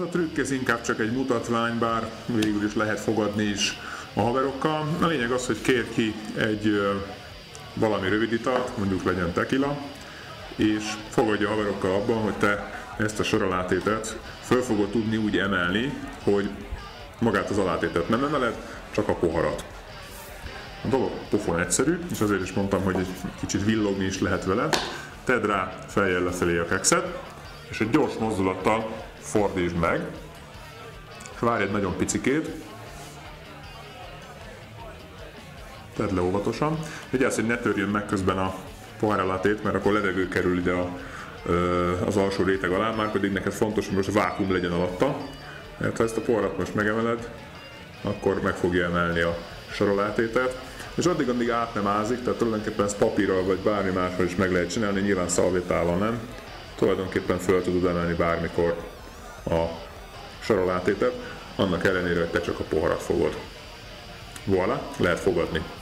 Ez a trükk, ez inkább csak egy mutatvány, bár végül is lehet fogadni is a haverokkal. A lényeg az, hogy kér ki egy valami rövid italt, mondjuk legyen tequila, és fogadja a haverokkal abban, hogy te ezt a soralátétet föl fogod tudni úgy emelni, hogy magát az alátétet nem emeled, csak a poharat. A dolog pofon egyszerű, és azért is mondtam, hogy egy kicsit villogni is lehet vele. Tedd rá fejjel lefelé a kekszet, és egy gyors mozdulattal fordítsd meg, és várj egy nagyon picikét. Tedd le óvatosan. Vigyázz, hogy ne törjön meg közben a poháralátét, mert akkor levegő kerül ide az alsó réteg alá, már pedig neked fontos, hogy most vákum legyen alatta. Mert ha ezt a poharat most megemeled, akkor meg fogja emelni a sarolátétet, és addig át nem ázik, tehát tulajdonképpen ezt papírral vagy bármi máshol is meg lehet csinálni, nyilván szalvétával nem. Tulajdonképpen föl tudod emelni bármikor a sarolátétet, annak ellenére, hogy te csak a poharat fogod. Voilà, lehet fogadni.